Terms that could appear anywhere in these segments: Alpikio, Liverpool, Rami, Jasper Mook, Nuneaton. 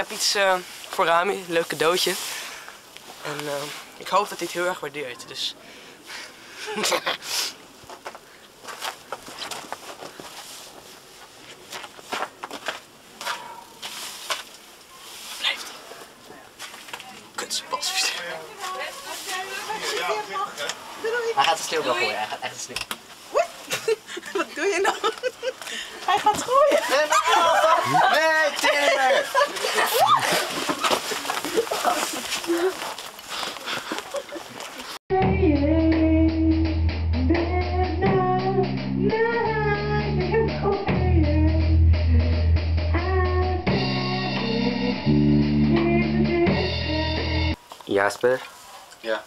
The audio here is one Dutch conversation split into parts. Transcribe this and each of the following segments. heb iets voor Rami, een leuk cadeautje. En ik hoop dat hij het heel erg waardeert, dus... Blijft hij. Kutsepasvis. Hij gaat de sneeuwbal gooien, hij gaat echt de sneeuw. Wat doe je nou? Hij gaat gooien. Nee, Timmer! Jasper? Ja?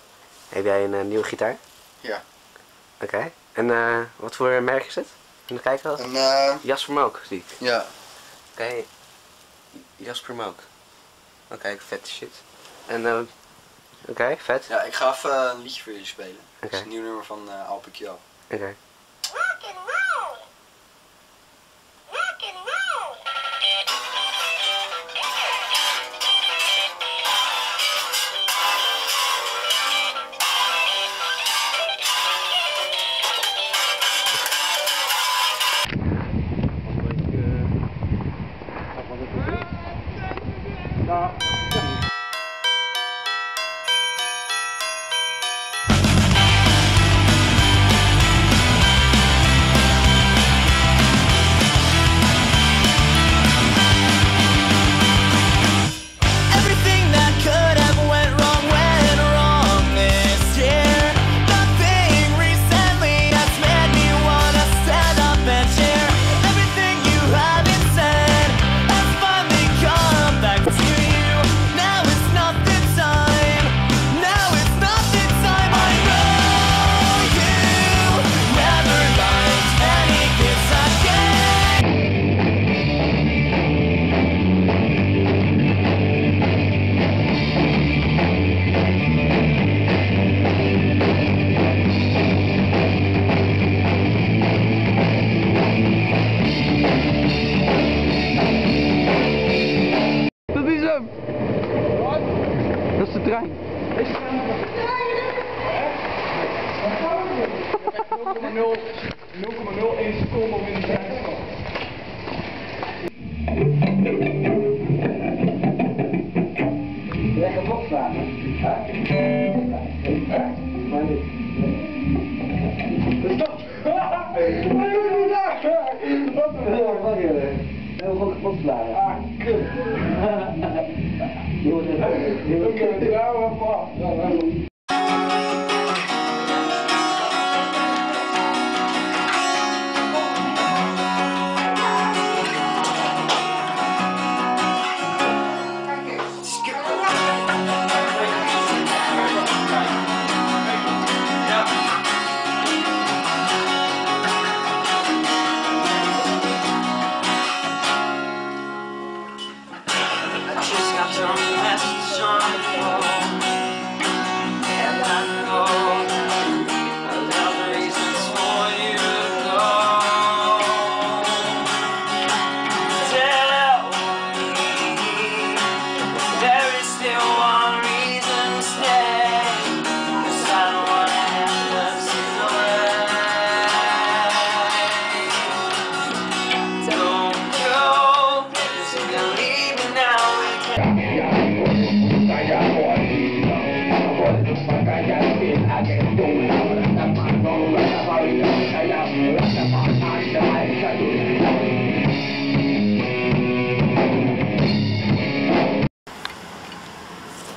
Heb jij een nieuwe gitaar? Ja. Oké. En wat voor merk is het? Kun je kijken wat? Jasper Mook, zie ik. Ja. Oké. Jasper Mook. Oké, vette shit. En oké, vet. Ja, ik ga even een liedje voor jullie spelen. Het is een nieuw nummer van Alpikio. Oké.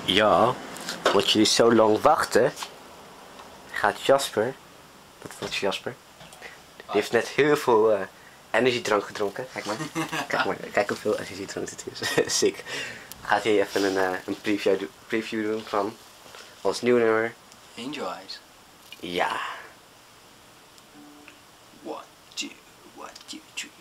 Ja, omdat jullie zo lang wachten, gaat Jasper, dat is Jasper, die heeft net heel veel energiedrank gedronken. Kijk maar, kijk hoeveel energiedrank dit is. Sick. Gaat hij even een preview doen van ons nieuw nummer. Angel Eyes. Ja. 1, 2, 1, 2, 3.